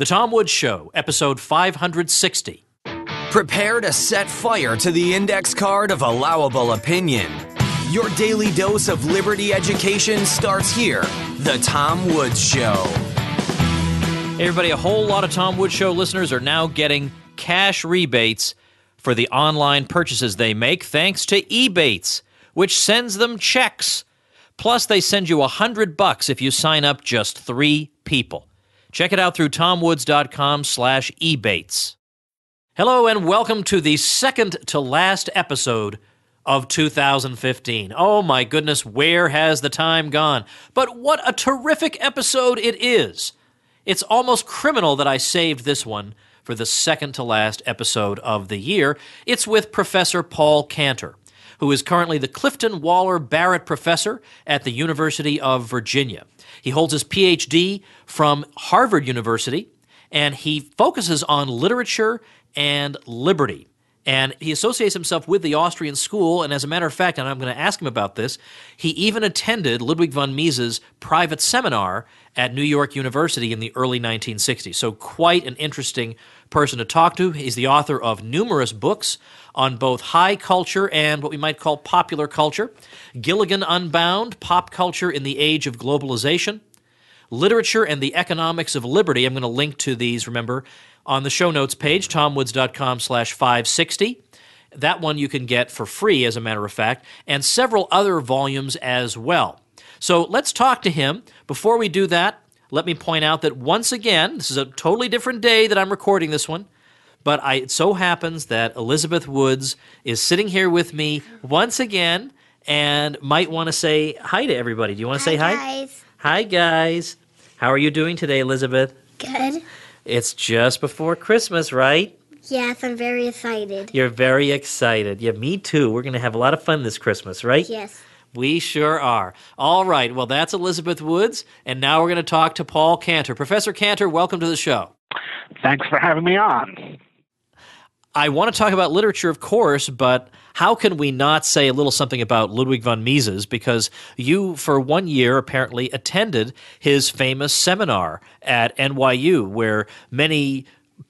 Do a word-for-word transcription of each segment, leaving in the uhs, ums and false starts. The Tom Woods Show, episode five hundred sixty. Prepare to set fire to the index card of allowable opinion. Your daily dose of liberty education starts here. The Tom Woods Show. Hey everybody, a whole lot of Tom Woods Show listeners are now getting cash rebates for the online purchases they make thanks to Ebates, which sends them checks. Plus, they send you one hundred bucks if you sign up just three people. Check it out through Tom Woods dot com slash Ebates. Hello and welcome to the second-to-last episode of two thousand fifteen. Oh my goodness, where has the time gone? But what a terrific episode it is. It's almost criminal that I saved this one for the second-to-last episode of the year. It's with Professor Paul Cantor, who is currently the Clifton Waller Barrett Professor at the University of Virginia. He holds his P H D from Harvard University, and he focuses on literature and liberty. And he associates himself with the Austrian school, and as a matter of fact, and I'm going to ask him about this, he even attended Ludwig von Mises' private seminar at New York University in the early nineteen sixties. So quite an interesting person to talk to. He's the author of numerous books on both high culture and what we might call popular culture, Gilligan Unbound, Pop Culture in the Age of Globalization, Literature and the Economics of Liberty. I'm going to link to these, remember, on the show notes page, Tom Woods dot com slash five sixty. That one you can get for free, as a matter of fact, and several other volumes as well. So let's talk to him. Before we do that, let me point out that once again, this is a totally different day that I'm recording this one, but I, it so happens that Elizabeth Woods is sitting here with me once again and might want to say hi to everybody. Do you want to hi say hi? Guys. Hi, guys. How are you doing today, Elizabeth? Good. It's just before Christmas, right? Yes, I'm very excited. You're very excited. Yeah, me too. We're going to have a lot of fun this Christmas, right? Yes. We sure are. All right. Well, that's Elizabeth Woods, and now we're going to talk to Paul Cantor. Professor Cantor, welcome to the show. Thanks for having me on. I want to talk about literature, of course, but how can we not say a little something about Ludwig von Mises? Because you, for one year, apparently attended his famous seminar at N Y U, where many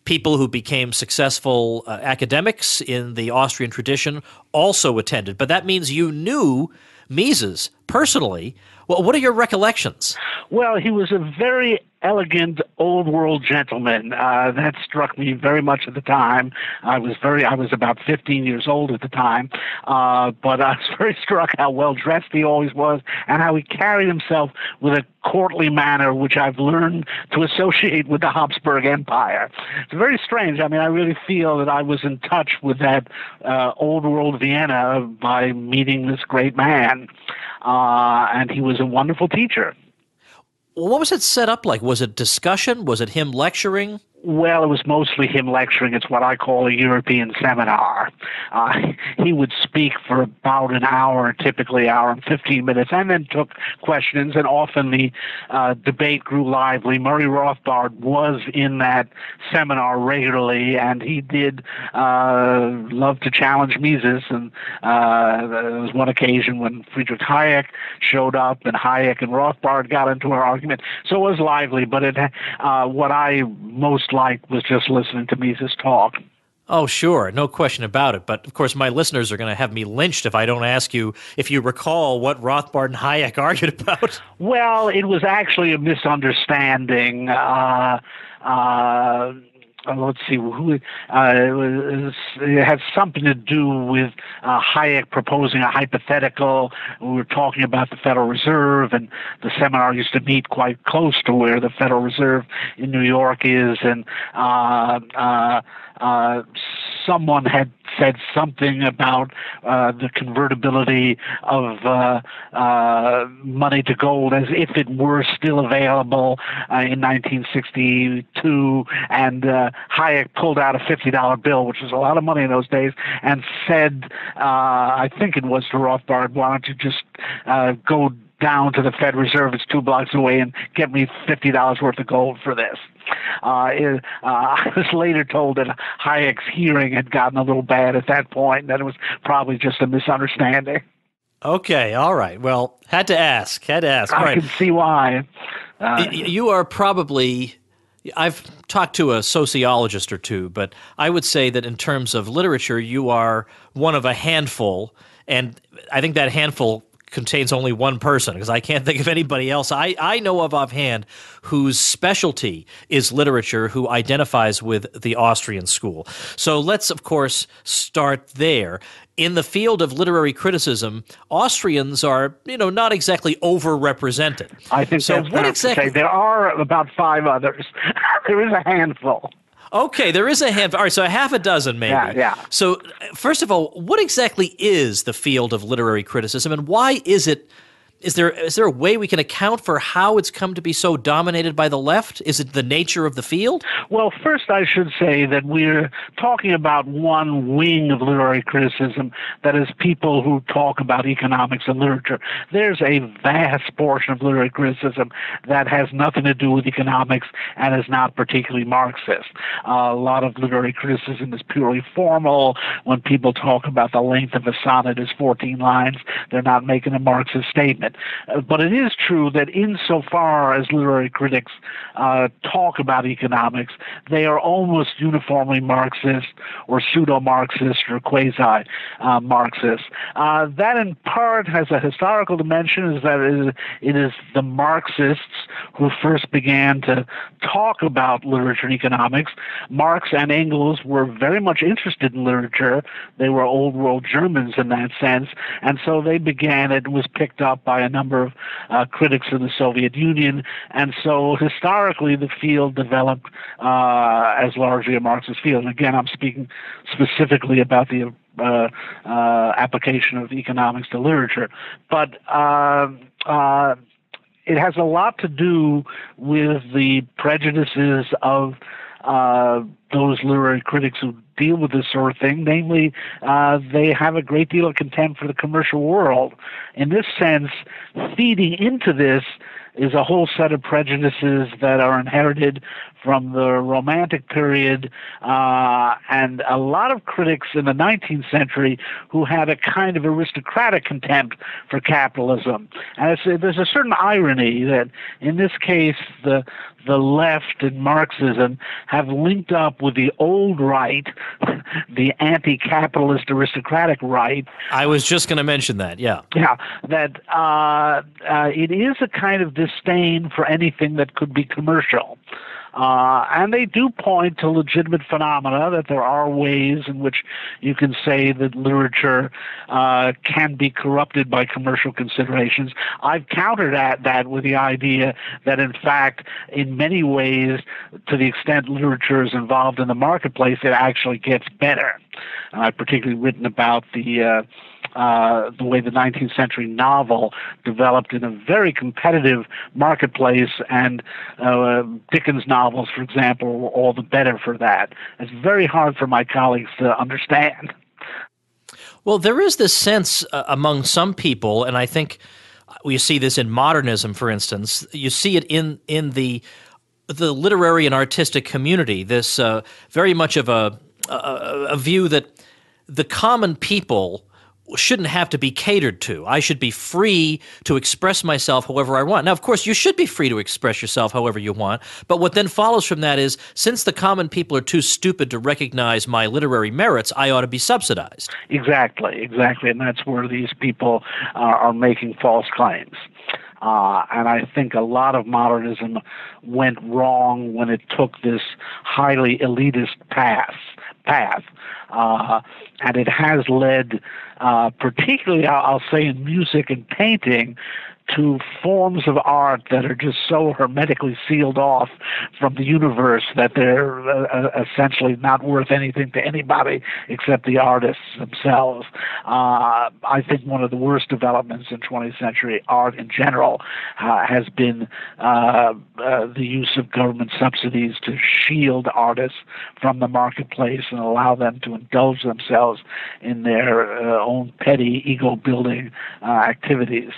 people who became successful uh, academics in the Austrian tradition also attended. But that means you knew Mises personally. Well, what are your recollections? Well, he was a very elegant old world gentleman. Uh, that struck me very much at the time. I was very, I was about fifteen years old at the time, uh, but I was very struck how well dressed he always was and how he carried himself with a courtly manner, which I've learned to associate with the Habsburg Empire. It's very strange. I mean, I really feel that I was in touch with that uh, old world Vienna by meeting this great man, uh, and he was a wonderful teacher. What was it set up like? Was it discussion? Was it him lecturing? Well, it was mostly him lecturing. It's what I call a European seminar. Uh, he would speak for about an hour, typically hour and fifteen minutes, and then took questions, and often the uh, debate grew lively. Murray Rothbard was in that seminar regularly, and he did uh, love to challenge Mises, and uh, there was one occasion when Friedrich Hayek showed up, and Hayek and Rothbard got into an argument. So it was lively, but it, uh, what I most like was just listening to Mises talk. Oh, sure. No question about it. But, of course, my listeners are going to have me lynched if I don't ask you if you recall what Rothbard and Hayek argued about. Well, it was actually a misunderstanding. Uh, uh, let's see. Who, uh, it, was, it had something to do with uh, Hayek proposing a hypothetical. We were talking about the Federal Reserve, and the seminar used to meet quite close to where the Federal Reserve in New York is, and uh, uh, uh, someone had said something about uh, the convertibility of uh, uh, money to gold as if it were still available uh, in nineteen sixty-two, and uh, Hayek pulled out a fifty dollar bill, which was a lot of money in those days, and said, uh, I think it was to Rothbard, why don't you just uh, go down to the Fed Reserve, it's two blocks away, and get me fifty dollars worth of gold for this. Uh, it, uh, I was later told that Hayek's hearing had gotten a little bad at that point, and that it was probably just a misunderstanding. Okay, all right. Well, had to ask, had to ask. All I right. can see why. Uh, you are probably I've talked to a sociologist or two, but I would say that in terms of literature, you are one of a handful, and I think that handful contains only one person, because I can't think of anybody else I, I know of offhand whose specialty is literature, who identifies with the Austrian school. So let's, of course, start there. In the field of literary criticism, Austrians are, you know, not exactly overrepresented. I think so. What exactly? There are about five others. There is a handful. Okay, there is a handful. All right, so a half a dozen maybe. Yeah, yeah. So first of all, what exactly is the field of literary criticism, and why is it – is there is there a way we can account for how it's come to be so dominated by the left? Is it the nature of the field? Well, first I should say that we're talking about one wing of literary criticism, that is people who talk about economics and literature. There's a vast portion of literary criticism that has nothing to do with economics and is not particularly Marxist. Uh, a lot of literary criticism is purely formal. When people talk about the length of a sonnet is fourteen lines, they're not making a Marxist statement. But it is true that insofar as literary critics uh, talk about economics, they are almost uniformly Marxist or pseudo-Marxist or quasi-Marxist. Uh, uh, that in part has a historical dimension, is that it is, it is the Marxists who first began to talk about literature and economics. Marx and Engels were very much interested in literature. They were old world Germans in that sense, and so they began, it was picked up by a number of uh, critics of the Soviet Union, and so historically the field developed uh, as largely a Marxist field. And again, I'm speaking specifically about the uh, uh, application of economics to literature. But uh, uh, it has a lot to do with the prejudices of uh, those literary critics who deal with this sort of thing. Namely, uh, they have a great deal of contempt for the commercial world. In this sense, feeding into this is a whole set of prejudices that are inherited from the Romantic period, uh, and a lot of critics in the nineteenth century who had a kind of aristocratic contempt for capitalism. And it's, uh, there's a certain irony that in this case the the left and Marxism have linked up with the old right, the anti-capitalist aristocratic right. I was just going to mention that, yeah. Yeah, that uh, uh, it is a kind of disdain for anything that could be commercial. Uh, and they do point to legitimate phenomena, that there are ways in which you can say that literature uh, can be corrupted by commercial considerations. I've countered at that with the idea that, in fact, in many ways, to the extent literature is involved in the marketplace, it actually gets better. And I've particularly written about the uh, Uh, the way the nineteenth century novel developed in a very competitive marketplace, and uh, Dickens novels, for example, were all the better for that. It's very hard for my colleagues to understand. Well, there is this sense uh, among some people, and I think you see this in modernism, for instance. You see it in, in the, the literary and artistic community, this uh, very much of a, a, a view that the common people shouldn't have to be catered to. I should be free to express myself however I want. Now, of course, you should be free to express yourself however you want, but what then follows from that is, since the common people are too stupid to recognize my literary merits, I ought to be subsidized. Exactly, exactly, and that's where these people uh, are making false claims. Uh, and I think a lot of modernism went wrong when it took this highly elitist path. path. Uh, and it has led, uh, particularly, I'll say, in music and painting, to forms of art that are just so hermetically sealed off from the universe that they're uh, essentially not worth anything to anybody except the artists themselves. Uh, I think one of the worst developments in twentieth century art in general uh, has been uh, uh, the use of government subsidies to shield artists from the marketplace and allow them to indulge themselves in their uh, own petty ego-building uh, activities.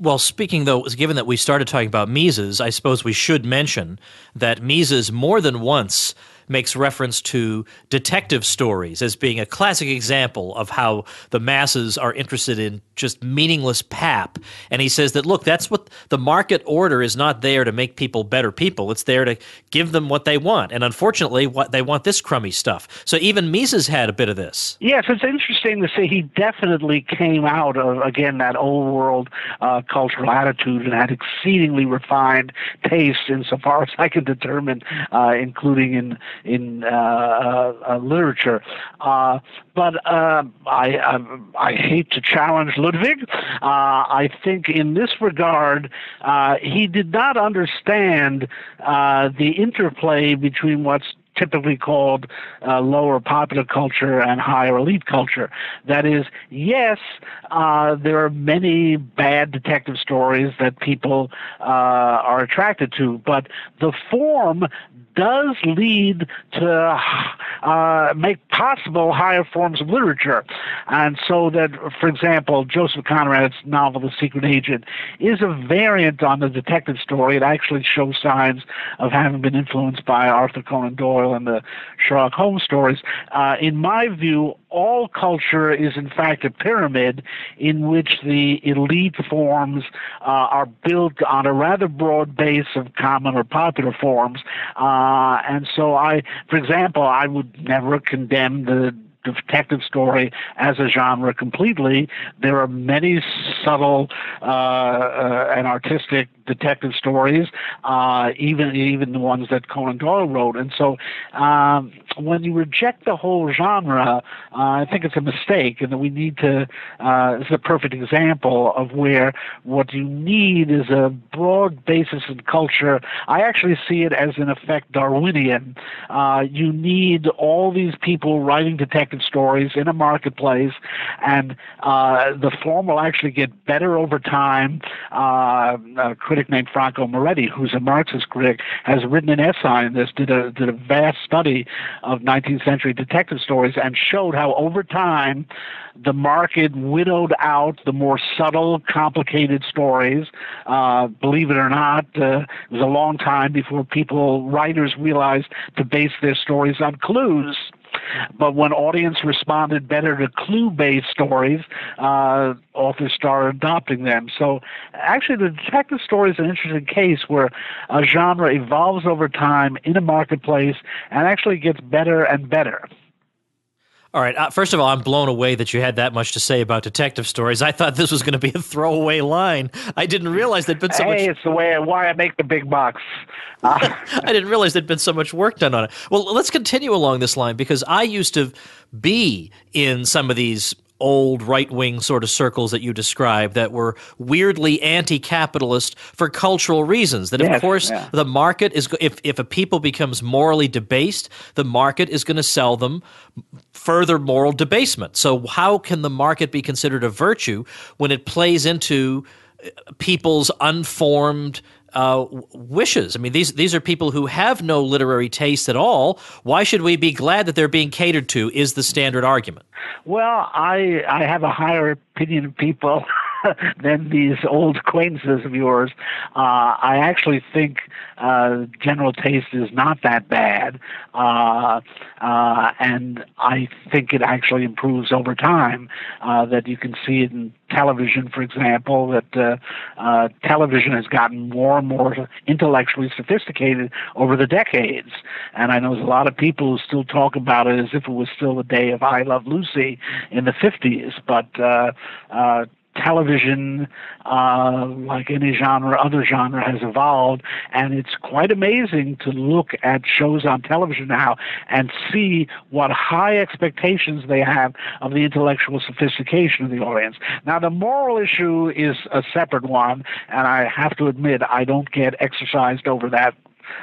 Well, speaking though, given that we started talking about Mises, I suppose we should mention that Mises more than once makes reference to detective stories as being a classic example of how the masses are interested in just meaningless pap. And he says that, look, that's what the market order is not there to make people better people. It's there to give them what they want. And unfortunately, what they want this crummy stuff. So even Mises had a bit of this. Yes, it's interesting to see he definitely came out of, again, that old world uh, cultural attitude and had exceedingly refined tastes insofar as I can determine, uh, including in in uh, uh, literature. Uh, but uh, I, I I hate to challenge Ludwig. Uh, I think in this regard, uh, he did not understand uh, the interplay between what's typically called uh, lower popular culture and higher elite culture. That is, yes, uh, there are many bad detective stories that people uh, are attracted to, but the form does lead to uh, make possible higher forms of literature. And so that, for example, Joseph Conrad's novel, The Secret Agent, is a variant on the detective story. It actually shows signs of having been influenced by Arthur Conan Doyle and the Sherlock Holmes stories. Uh, in my view, all culture is in fact a pyramid in which the elite forms uh, are built on a rather broad base of common or popular forms. Uh, and so I, for example, I would never condemn the detective story as a genre completely. There are many subtle uh, uh, and artistic detective stories, uh, even even the ones that Conan Doyle wrote. And so um, when you reject the whole genre, uh, I think it's a mistake, and that we need to, uh, this is a perfect example of where what you need is a broad basis in culture. I actually see it as, in effect, Darwinian. Uh, you need all these people writing detective stories in a marketplace, and uh, the form will actually get better over time. Uh, a critic named Franco Moretti, who's a Marxist critic, has written an essay on this, did a, did a vast study of nineteenth century detective stories and showed how over time the market widowed out the more subtle, complicated stories. Uh, believe it or not, uh, it was a long time before people, writers, realized to base their stories on clues. But when audience responded better to clue-based stories, uh, authors started adopting them. So actually the detective story is an interesting case where a genre evolves over time in a marketplace and actually gets better and better. All right. Uh, first of all, I'm blown away that you had that much to say about detective stories. I thought this was going to be a throwaway line. I didn't realize there'd been so hey, much. Hey, it's the way I, why I make the big bucks. Uh. I didn't realize there'd been so much work done on it. Well, let's continue along this line, because I used to be in some of these old right-wing sort of circles that you described that were weirdly anti-capitalist for cultural reasons. That, yes, of course, yeah. the market is – if if a people becomes morally debased, the market is going to sell them further moral debasement. So how can the market be considered a virtue when it plays into people's unformed – Uh, wishes? I mean, these these are people who have no literary taste at all. Why should we be glad that they're being catered to, is the standard argument. Well, I I have a higher opinion of people than these old acquaintances of yours. Uh, I actually think uh, general taste is not that bad, uh, uh, and I think it actually improves over time, uh, that you can see it in television, for example, that uh, uh, television has gotten more and more intellectually sophisticated over the decades. And I know there's a lot of people who still talk about it as if it was still the day of I Love Lucy in the fifties, but uh, uh, television, uh, like any genre, other genre, has evolved, and it's quite amazing to look at shows on television now and see what high expectations they have of the intellectual sophistication of the audience. Now, the moral issue is a separate one, and I have to admit I don't get exercised over that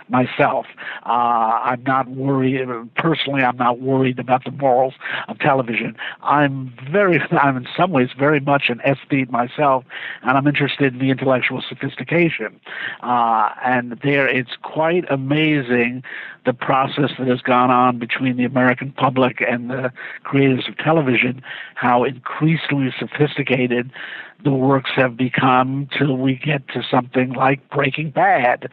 myself. Uh, I'm not worried, personally, I'm not worried about the morals of television. I'm very, I'm in some ways very much an aesthete myself, and I'm interested in the intellectual sophistication. Uh, and there, it's quite amazing the process that has gone on between the American public and the creators of television, how increasingly sophisticated the works have become till we get to something like Breaking Bad,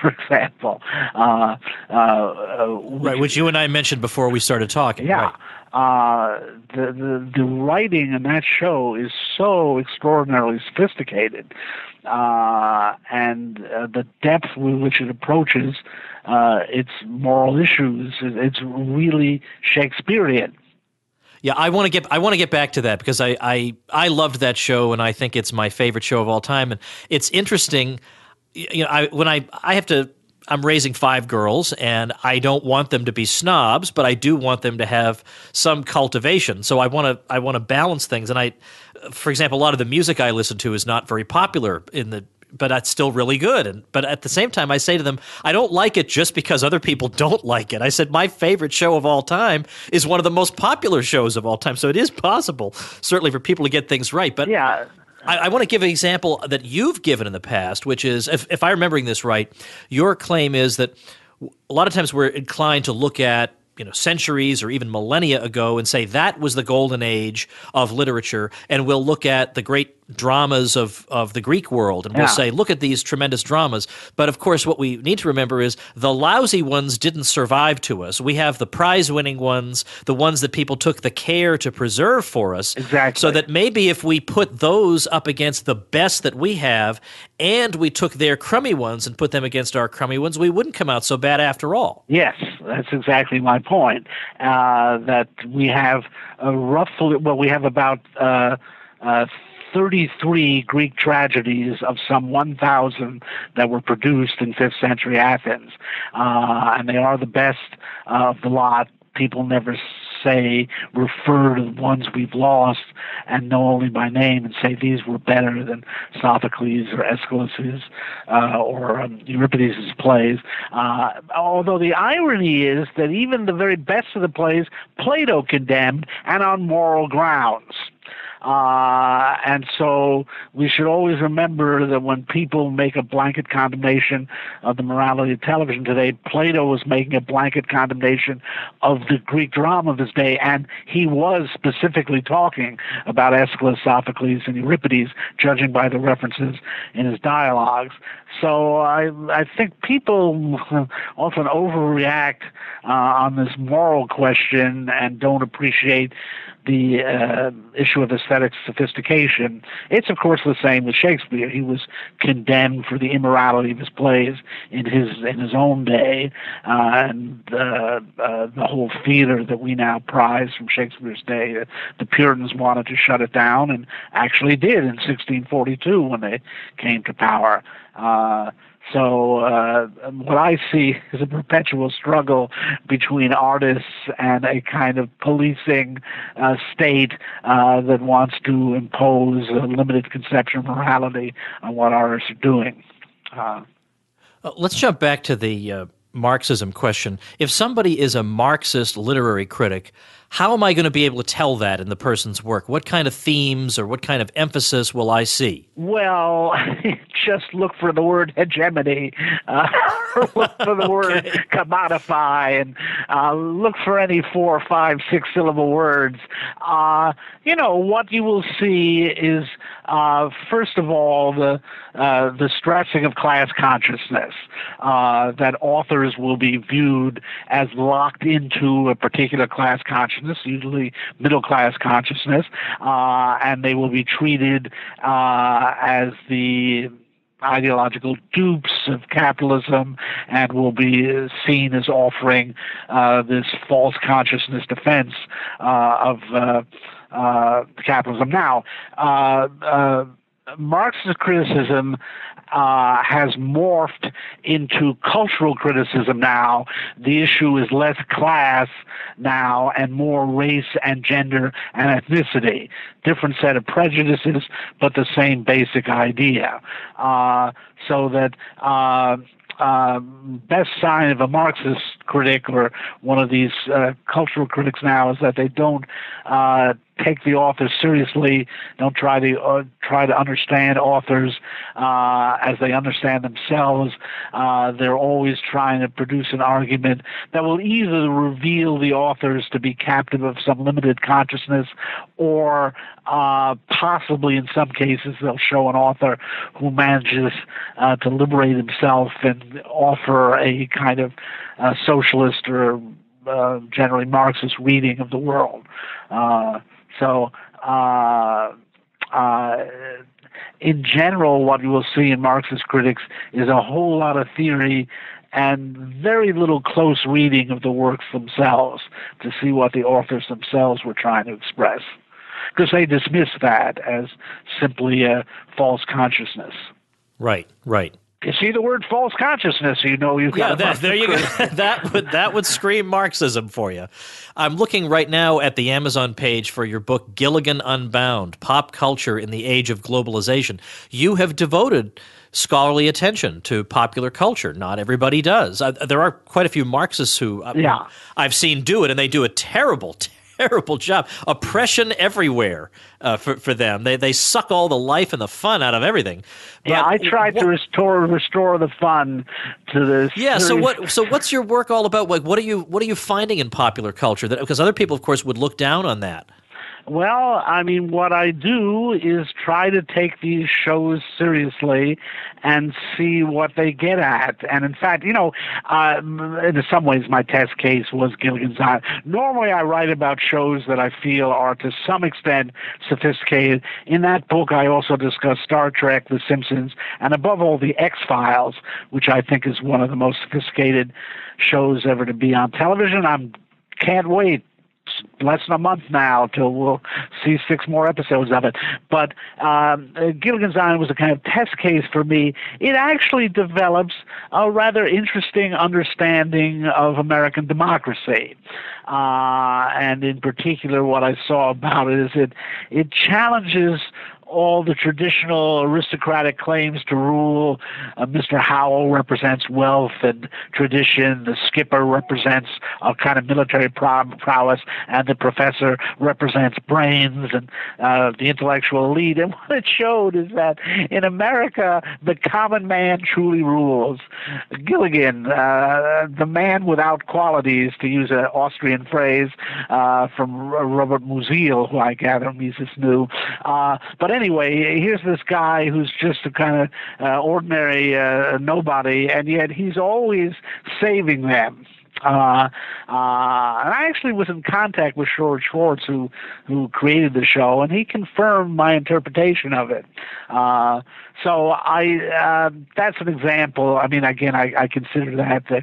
for example. Uh, Uh, uh, which, right, which you and I mentioned before we started talking. Yeah. Right. Uh, the, the, the writing in that show is so extraordinarily sophisticated, uh, and uh, the depth with which it approaches uh, its moral issues, it's really Shakespearean. Yeah, I want to get I want to get back to that because I, I I loved that show and I think it's my favorite show of all time. And it's interesting, you know, I when I I have to I'm raising five girls and I don't want them to be snobs, but I do want them to have some cultivation. So I want to I want to balance things. And I, for example, a lot of the music I listen to is not very popular in the. But that's still really good. And but at the same time, I say to them, I don't like it just because other people don't like it. I said, my favorite show of all time is one of the most popular shows of all time. So it is possible, certainly, for people to get things right. But yeah. I, I want to give an example that you've given in the past, which is, if, if I'm remembering this right, your claim is that a lot of times we're inclined to look at you know, centuries or even millennia ago and say that was the golden age of literature. And we'll look at the great dramas of, of the Greek world and we'll yeah. say, look at these tremendous dramas. But of course, what we need to remember is the lousy ones didn't survive to us. We have the prize-winning ones, the ones that people took the care to preserve for us. Exactly. So that maybe if we put those up against the best that we have and we took their crummy ones and put them against our crummy ones, we wouldn't come out so bad after all. Yes, that's exactly my point, uh, that we have a roughly, well, we have about uh, uh, thirty-three Greek tragedies of some one thousand that were produced in fifth century Athens, uh, and they are the best of the lot. People never say, refer to the ones we've lost and know only by name and say these were better than Sophocles or Aeschylus's uh, or um, Euripides' plays. Uh, although the irony is that even the very best of the plays, Plato condemned and on moral grounds. Uh, and so we should always remember that when people make a blanket condemnation of the morality of television today, Plato was making a blanket condemnation of the Greek drama of his day, and he was specifically talking about Aeschylus, Sophocles, and Euripides, judging by the references in his dialogues. So I, I think people often overreact uh, on this moral question and don't appreciate the uh, issue of aesthetic sophistication. It's, of course, the same with Shakespeare. He was condemned for the immorality of his plays in his in his own day, uh, and uh, uh, the whole theater that we now prize from Shakespeare's day. Uh, the Puritans wanted to shut it down, and actually did in sixteen forty-two when they came to power. Uh, So uh, what I see is a perpetual struggle between artists and a kind of policing uh, state uh, that wants to impose a limited conception of morality on what artists are doing. Uh, Let's jump back to the uh, Marxism question. If somebody is a Marxist literary critic, how am I going to be able to tell that in the person's work? What kind of themes or what kind of emphasis will I see? Well, just look for the word hegemony, uh, look for the okay. word commodify, and uh, look for any four, five, six-syllable words. Uh, you know, what you will see is, uh, first of all, the uh, the stressing of class consciousness, uh, that authors will be viewed as locked into a particular class consciousness, usually middle-class consciousness, uh, and they will be treated uh, as the ideological dupes of capitalism and will be seen as offering uh, this false consciousness defense uh, of uh, uh, capitalism. Now, uh, uh, Marxist criticism uh, has morphed into cultural criticism now. The issue is less class now and more race and gender and ethnicity. Different set of prejudices, but the same basic idea. Uh, so that... Uh, Uh, best sign of a Marxist critic or one of these uh, cultural critics now is that they don't uh, take the authors seriously, don't try to uh, try to understand authors uh, as they understand themselves. Uh, they're always trying to produce an argument that will either reveal the authors to be captive of some limited consciousness, or uh, possibly in some cases they'll show an author who manages uh, to liberate himself and offer a kind of uh, socialist or uh, generally Marxist reading of the world. Uh, So, uh, uh, in general, what you will see in Marxist critics is a whole lot of theory and very little close reading of the works themselves to see what the authors themselves were trying to express, because they dismiss that as simply a false consciousness. Right, right. You see the word false consciousness, you know you've got. Yeah, that, there you go. that would that would scream Marxism for you. I'm looking right now at the Amazon page for your book, Gilligan Unbound: Pop Culture in the Age of Globalization. You have devoted scholarly attention to popular culture. Not everybody does. I, there are quite a few Marxists who I mean, yeah. I've seen do it, and they do a terrible, terrible job. Oppression everywhere uh, for, for them. They they suck all the life and the fun out of everything. But yeah, I tried what, to restore restore the fun to this. Yeah. Series. So what? So what's your work all about? Like, what are you what are you finding in popular culture? That because other people, of course, would look down on that. Well, I mean, what I do is try to take these shows seriously and see what they get at. And in fact, you know, uh, in some ways my test case was Gilligan's Island. Normally I write about shows that I feel are to some extent sophisticated. In that book I also discuss Star Trek, The Simpsons, and above all The X Files, which I think is one of the most sophisticated shows ever to be on television. I can't wait. Less than a month now till we'll see six more episodes of it. But um, Gilligan's Island was a kind of test case for me. It actually develops a rather interesting understanding of American democracy. Uh, and in particular, what I saw about it is it, it challenges all the traditional aristocratic claims to rule. Uh, Mister Howell represents wealth and tradition. The skipper represents a kind of military prowess, and the professor represents brains and uh, the intellectual elite. And what it showed is that in America, the common man truly rules. Gilligan, uh, the man without qualities, to use an Austrian phrase uh, from Robert Musil, who I gather Mises knew. Uh, but anyway, Anyway, here's this guy who's just a kind of uh, ordinary uh, nobody, and yet he's always saving them. Uh, uh, and I actually was in contact with George Schwartz, who who created the show, and he confirmed my interpretation of it. Uh, so I uh, that's an example. I mean, again, I, I consider that the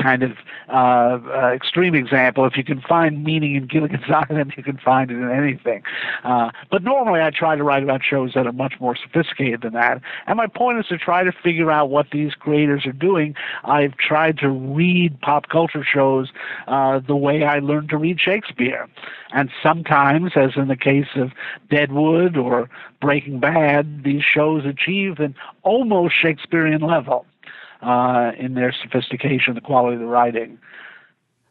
kind of uh, uh, extreme example. If you can find meaning in Gilligan's Island, you can find it in anything. Uh, but normally I try to write about shows that are much more sophisticated than that. And my point is to try to figure out what these creators are doing. I've tried to read pop culture shows uh, the way I learned to read Shakespeare. And sometimes, as in the case of Deadwood or Breaking Bad, these shows achieve an almost Shakespearean level uh, in their sophistication, the quality of the writing.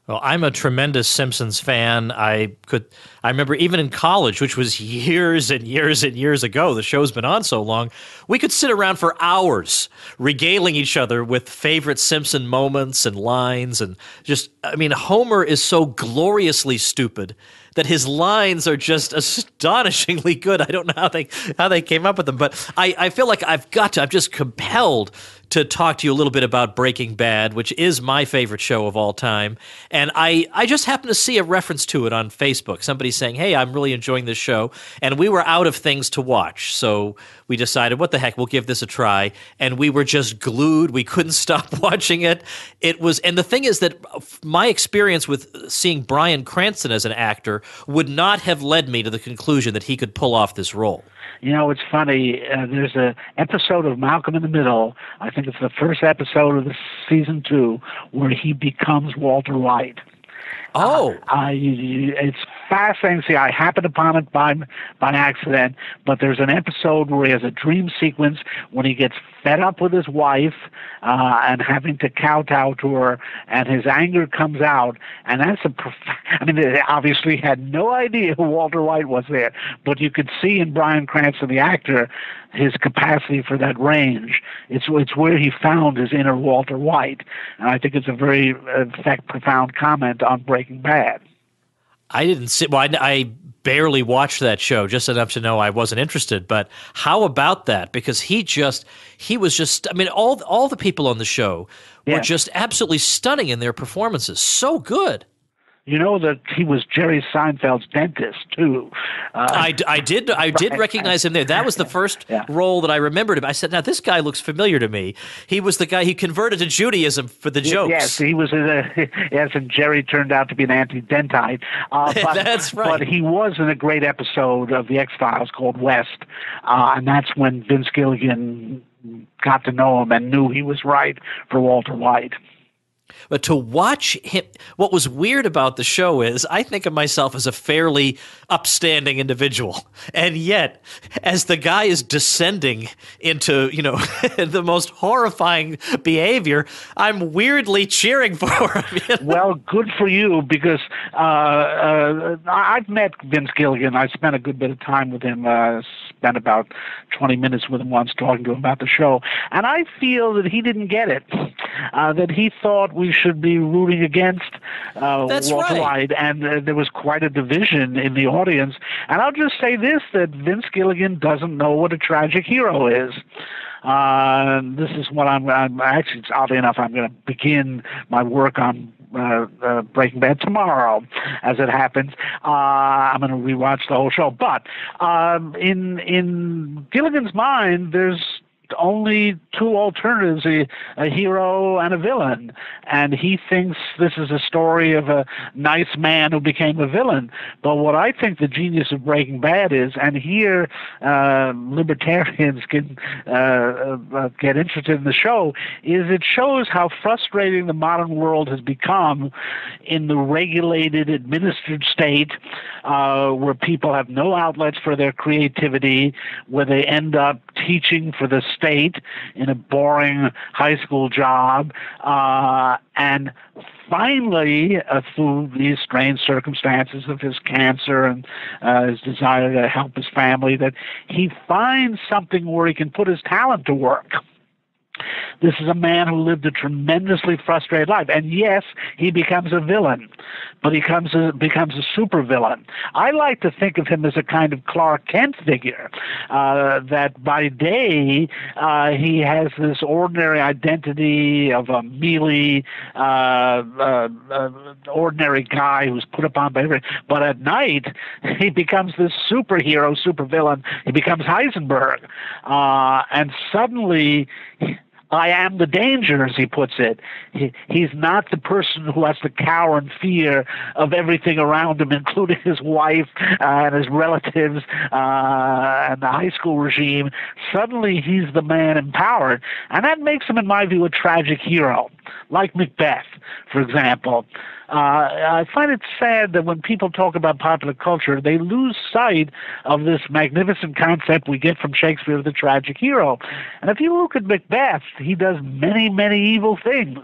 Well, I'm a tremendous Simpsons fan. I could, I remember even in college, which was years and years and years ago, the show's been on so long, we could sit around for hours regaling each other with favorite Simpson moments and lines and just, I mean, Homer is so gloriously stupid that his lines are just astonishingly good. I don't know how they how they came up with them, but I, I feel like I've got to, I'm just compelled to talk to you a little bit about Breaking Bad, which is my favorite show of all time. And I, I just happened to see a reference to it on Facebook, somebody saying, hey, I'm really enjoying this show. And we were out of things to watch, so we decided, what the heck, we'll give this a try. And we were just glued. We couldn't stop watching it. It was, and the thing is that my experience with seeing Bryan Cranston as an actor would not have led me to the conclusion that he could pull off this role. You know, it's funny, uh, there's an episode of Malcolm in the Middle, I think it's the first episode of the season two, where he becomes Walter White. Oh. Uh, I, it's fascinating to see. I happened upon it by, by accident, but there's an episode where he has a dream sequence when he gets fed up with his wife uh, and having to kowtow to her, and his anger comes out. And that's a prof- I mean, they obviously had no idea who Walter White was there, but you could see in Bryan Cranston, the actor, his capacity for that range. It's, it's where he found his inner Walter White. And I think it's a very, in fact, profound comment on Breaking Bad. I didn't see well, I, I barely watched that show, just enough to know I wasn't interested. But how about that? Because he just, he was just, I mean, all, all the people on the show were yeah. just absolutely stunning in their performances. So good. You know that he was Jerry Seinfeld's dentist, too. Uh, I, I did I did right. recognize him there. That was the first yeah. role that I remembered him. I said, now, this guy looks familiar to me. He was the guy, he converted to Judaism for the jokes. Yes, he was, in a, yes, and Jerry turned out to be an anti-Dentite. Uh, but, that's right. But he was in a great episode of The X Files called West, uh, and that's when Vince Gilligan got to know him and knew he was right for Walter White. But to watch him, what was weird about the show is I think of myself as a fairly upstanding individual. And yet, as the guy is descending into, you know, the most horrifying behavior, I'm weirdly cheering for him. You know? Well, good for you, because uh, uh, I've met Vince Gilligan. I spent a good bit of time with him, uh, spent about twenty minutes with him once talking to him about the show. And I feel that he didn't get it, uh, that he thought we should be rooting against uh, Walter right. White, and uh, there was quite a division in the audience. And I'll just say this, that Vince Gilligan doesn't know what a tragic hero is. Uh, this is what I'm, I'm actually, oddly enough, I'm going to begin my work on uh, uh, Breaking Bad tomorrow, as it happens. Uh, I'm going to rewatch the whole show. But um, in in Gilligan's mind, there's only two alternatives, a, a hero and a villain. And he thinks this is a story of a nice man who became a villain. But what I think the genius of Breaking Bad is, and here uh, libertarians can uh, uh, get interested in the show, is it shows how frustrating the modern world has become in the regulated, administered state uh, where people have no outlets for their creativity, where they end up teaching for the state in a boring high school job, uh, and finally, uh, through these strange circumstances of his cancer and uh, his desire to help his family, that he finds something where he can put his talent to work. This is a man who lived a tremendously frustrated life. And yes, he becomes a villain, but he comes a, becomes a supervillain. I like to think of him as a kind of Clark Kent figure, uh, that by day uh, he has this ordinary identity of a mealy, uh, uh, uh, ordinary guy who's put upon by everything. But at night, he becomes this superhero, supervillain. He becomes Heisenberg. Uh, and suddenly... He, I am the danger, as he puts it. He, he's not the person who has to cower in fear of everything around him, including his wife uh, and his relatives uh, and the high school regime. Suddenly, he's the man empowered, and that makes him, in my view, a tragic hero, like Macbeth, for example. Uh, I find it sad that when people talk about popular culture, they lose sight of this magnificent concept we get from Shakespeare of the tragic hero. And if you look at Macbeth, he does many, many evil things.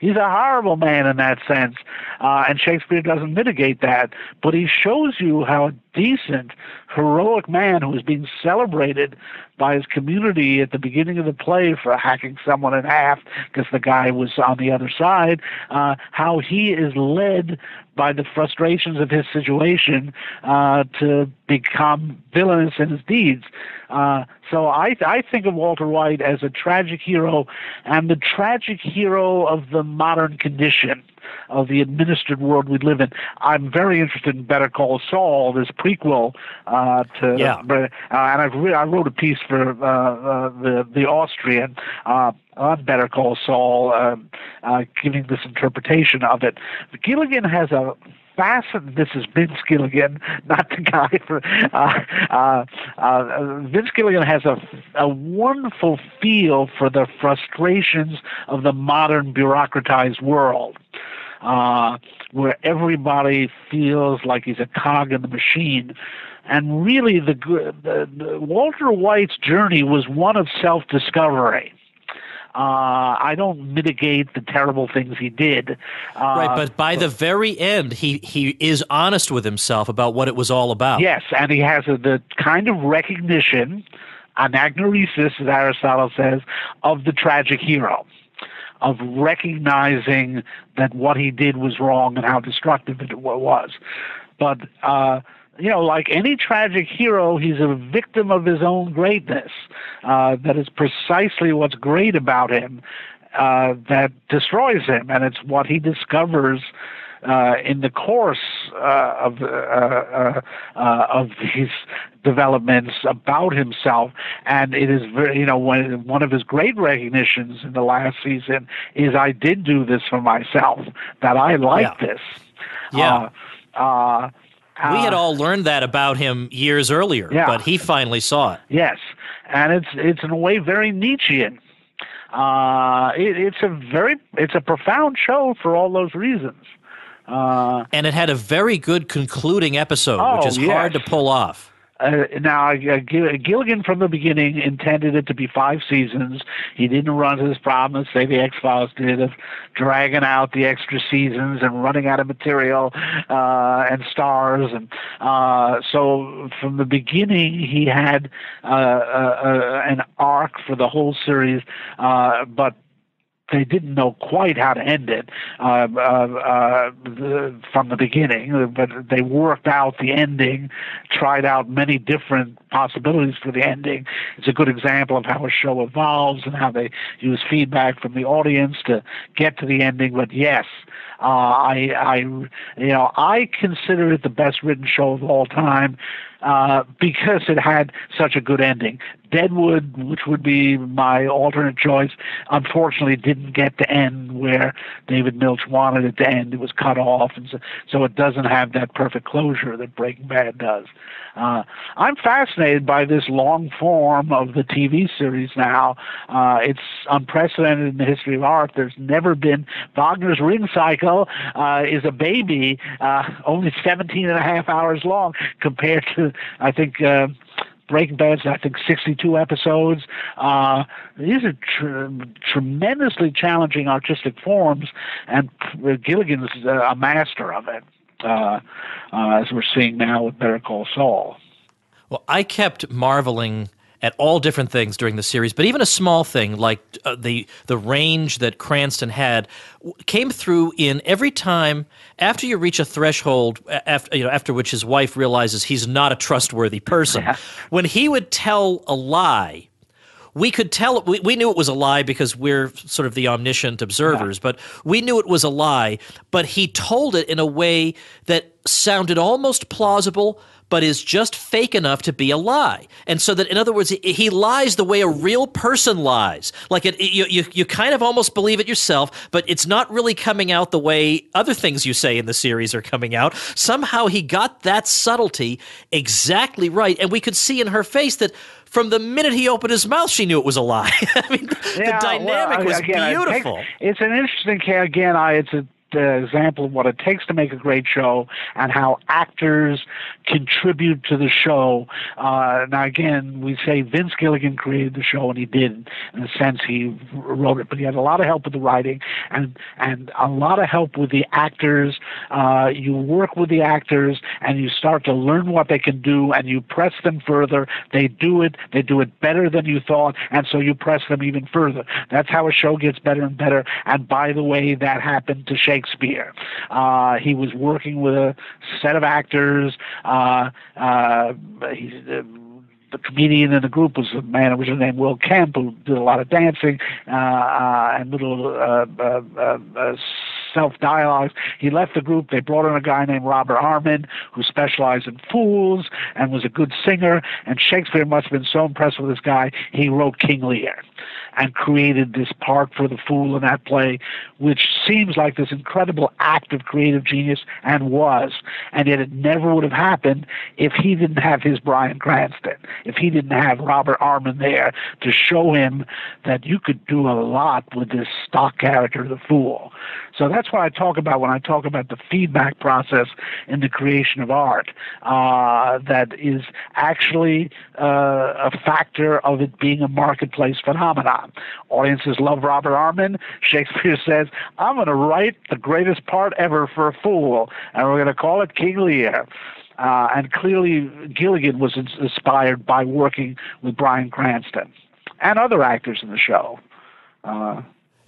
He's a horrible man in that sense, uh, and Shakespeare doesn't mitigate that. But he shows you how a decent, heroic man who is being celebrated by his community at the beginning of the play for hacking someone in half because the guy was on the other side, uh, how he is led by the frustrations of his situation uh, to become villainous in his deeds. Uh, so I, I think of Walter White as a tragic hero, and the tragic hero of the modern condition, of the administered world we live in. I'm very interested in Better Call Saul, this prequel uh, to, yeah. uh, and I've re- I wrote a piece for uh, uh, the the Austrian uh, on Better Call Saul, uh, uh, giving this interpretation of it. Gilligan has a fascinating. This is Vince Gilligan, not the guy. For, uh, uh, uh, Vince Gilligan has a a wonderful feel for the frustrations of the modern bureaucratized world. uh, where everybody feels like he's a cog in the machine. And really, the, the, the Walter White's journey was one of self-discovery. Uh, I don't mitigate the terrible things he did. Uh, right, but by but, the very end, he, he is honest with himself about what it was all about. Yes, and he has a, the kind of recognition, anagnoresis, as Aristotle says, of the tragic hero, of recognizing that what he did was wrong and how destructive it was. But, uh, you know, like any tragic hero, he's a victim of his own greatness. Uh, that is precisely what's great about him, uh, that destroys him. And it's what he discovers uh, in the course uh, of, uh, uh, uh, of his developments about himself. And it is, very, you know, one, one of his great recognitions in the last season is, I did do this for myself, that I like yeah. this. Yeah. Uh, uh, Uh, we had all learned that about him years earlier, yeah. but he finally saw it. Yes, and it's it's in a way very Nietzschean. Uh, it, it's a very it's a profound show for all those reasons. Uh, and it had a very good concluding episode, oh, which is yes. hard to pull off. Uh, now, uh, Gilligan from the beginning intended it to be five seasons. He didn't run into this problem, say the X Files did, of dragging out the extra seasons and running out of material uh, and stars. And uh, so, from the beginning, he had uh, uh, an arc for the whole series, uh, but. They didn't know quite how to end it uh, uh, uh, the, from the beginning, but they worked out the ending, tried out many different possibilities for the ending. It's a good example of how a show evolves and how they use feedback from the audience to get to the ending. But yes, uh, I, I, you know, I consider it the best written show of all time. Uh, because it had such a good ending. Deadwood, which would be my alternate choice, unfortunately didn't get to end where David Milch wanted it to end. It was cut off, and so, so it doesn't have that perfect closure that Breaking Bad does. Uh, I'm fascinated by this long form of the T V series now. Uh, it's unprecedented in the history of art. There's never been. Wagner's Ring Cycle uh, is a baby, uh, only seventeen and a half hours long compared to I think uh, Breaking Bad's, I think, sixty-two episodes. Uh, these are tr tremendously challenging artistic forms, and Gilligan's uh, a master of it, uh, uh, as we're seeing now with Better Call Saul. Well, I kept marveling at all different things during the series, but even a small thing like uh, the the range that Cranston had came through in every time after you reach a threshold after you know after which his wife realizes he's not a trustworthy person. Yeah. When he would tell a lie, we could tell we, we knew it was a lie because we're sort of the omniscient observers, yeah. but we knew it was a lie, but he told it in a way that sounded almost plausible, but is just fake enough to be a lie. And so that, in other words, he lies the way a real person lies. Like it, you, you, you kind of almost believe it yourself, but it's not really coming out the way other things you say in the series are coming out. Somehow he got that subtlety exactly right. And we could see in her face that from the minute he opened his mouth, she knew it was a lie. I mean, yeah, the dynamic well, was again, beautiful. It's an interesting, again, I, it's a, the example of what it takes to make a great show and how actors contribute to the show. Uh, now, again, we say Vince Gilligan created the show, and he did. In a sense, he wrote it, but he had a lot of help with the writing and, and a lot of help with the actors. Uh, you work with the actors, and you start to learn what they can do, and you press them further. They do it. They do it better than you thought, and so you press them even further. That's how a show gets better and better, and by the way, that happened to Shakespeare. Shakespeare. Uh, he was working with a set of actors. Uh, uh, he's, uh, the comedian in the group was a man originally named Will Kemp, who did a lot of dancing uh, uh, and little uh, uh, uh, uh, self-dialogues. He left the group. They brought in a guy named Robert Armin, who specialized in fools and was a good singer. And Shakespeare must have been so impressed with this guy, he wrote King Lear and created this part for the fool in that play, which seems like this incredible act of creative genius, and was. And yet it never would have happened if he didn't have his Bryan Cranston, if he didn't have Robert Armin there to show him that you could do a lot with this stock character, the fool. So that's what I talk about when I talk about the feedback process in the creation of art, uh, that is actually uh, a factor of it being a marketplace phenomenon. Audiences love Robert Armin. Shakespeare says, I'm going to write the greatest part ever for a fool, and we're going to call it King Lear. Uh, and clearly, Gilligan was inspired by working with Bryan Cranston and other actors in the show. Uh,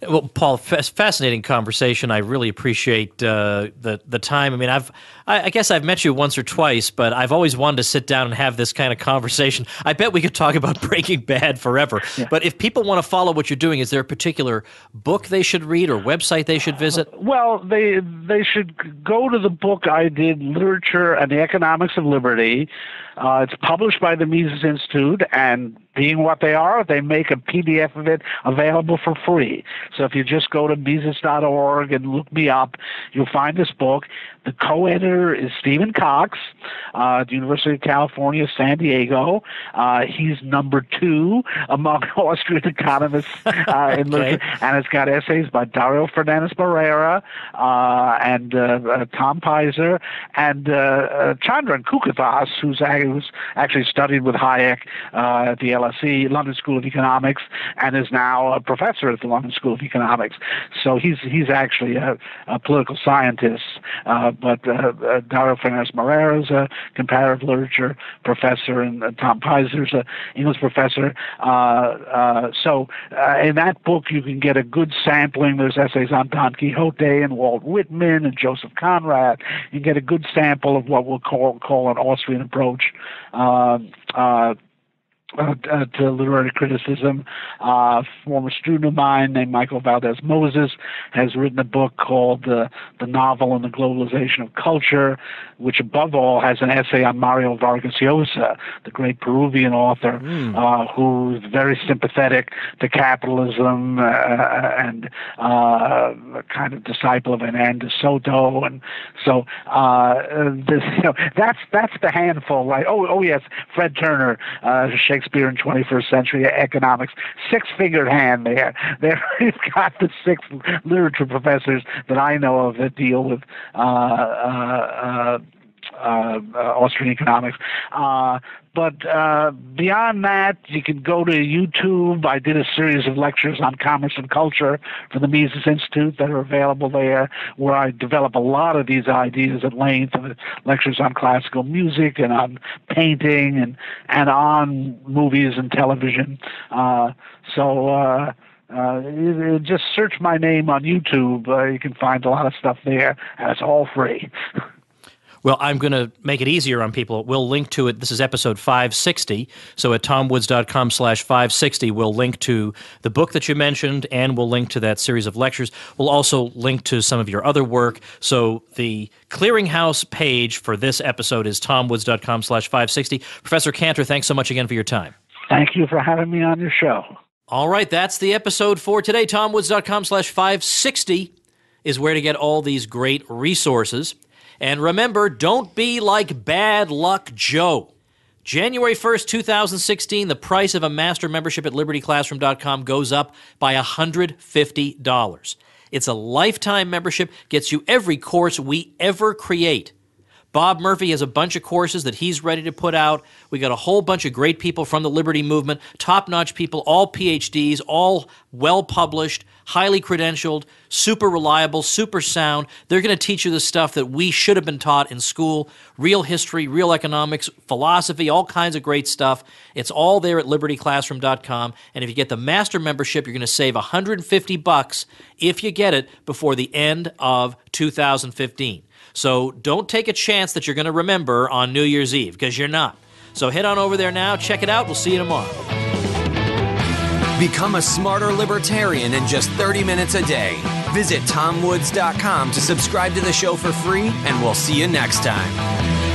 Well, Paul, fascinating conversation. I really appreciate uh, the the time. I mean, I've I, I guess I've met you once or twice, but I've always wanted to sit down and have this kind of conversation. I bet we could talk about Breaking Bad forever. Yeah. But if people want to follow what you're doing, is there a particular book they should read or website they should visit? Well, they they should go to the book I did, Literature and the Economics of Liberty. Uh, it's published by the Mises Institute, and being what they are, they make a P D F of it available for free. So if you just go to Mises dot org and look me up, you'll find this book. The co-editor is Stephen Cox uh, at the University of California, San Diego. Uh, he's number two among Austrian economists uh, in okay. And it's got essays by Dario Fernandez-Barrera uh, and uh, uh, Tom Peiser and uh, uh, Chandran Kukathas, who's actually studied with Hayek uh, at the L S E, London School of Economics, and is now a professor at the London School of Economics. So he's he's actually a, a political scientist, uh, but uh, uh, Dario Fernandez-Barrera is a comparative literature professor, and uh, Tom Peiser is an English professor. Uh, uh, so uh, in that book, you can get a good sampling. There's essays on Don Quixote and Walt Whitman and Joseph Conrad. You can get a good sample of what we'll call, call an Austrian approach uh, uh, Uh, to literary criticism. Uh, former student of mine named Michael Valdez Moses has written a book called uh, The Novel and the Globalization of Culture, which above all has an essay on Mario Vargas Llosa, the great Peruvian author, mm. uh, who's very sympathetic to capitalism uh, and uh, kind of disciple of Hernandez Soto. And so uh, this, you know, that's that's the handful, right? Oh, oh yes, Fred Turner, uh, Shakespeare Shakespeare in twenty-first Century Economics, six-fingered hand there. There you've got the six literature professors that I know of that deal with uh, uh, uh, uh, Austrian economics. Uh, But uh, beyond that, you can go to YouTube. I did a series of lectures on commerce and culture for the Mises Institute that are available there, where I develop a lot of these ideas at length, and lectures on classical music and on painting and, and on movies and television. Uh, so uh, uh, just search my name on YouTube. Uh, you can find a lot of stuff there, and it's all free. Well, I'm going to make it easier on people. We'll link to it. This is episode five sixty. So at tomwoods.com slash 560, we'll link to the book that you mentioned, and we'll link to that series of lectures. We'll also link to some of your other work. So the clearinghouse page for this episode is tomwoods.com slash 560. Professor Cantor, thanks so much again for your time. Thank you for having me on your show. All right, that's the episode for today. tomwoods.com slash 560 is where to get all these great resources. And remember, don't be like Bad Luck Joe. January first, two thousand sixteen, the price of a master membership at liberty classroom dot com goes up by one hundred fifty dollars. It's a lifetime membership, gets you every course we ever create. Bob Murphy has a bunch of courses that he's ready to put out. We got a whole bunch of great people from the Liberty Movement, top-notch people, all P H Ds, all well-published, highly credentialed, super reliable, super sound. They're going to teach you the stuff that we should have been taught in school, real history, real economics, philosophy, all kinds of great stuff. It's all there at liberty classroom dot com. And if you get the master membership, you're going to save one hundred fifty bucks if you get it before the end of two thousand fifteen. So don't take a chance that you're going to remember on New Year's Eve, because you're not. So head on over there now. Check it out. We'll see you tomorrow. Become a smarter libertarian in just thirty minutes a day. Visit tom woods dot com to subscribe to the show for free, and we'll see you next time.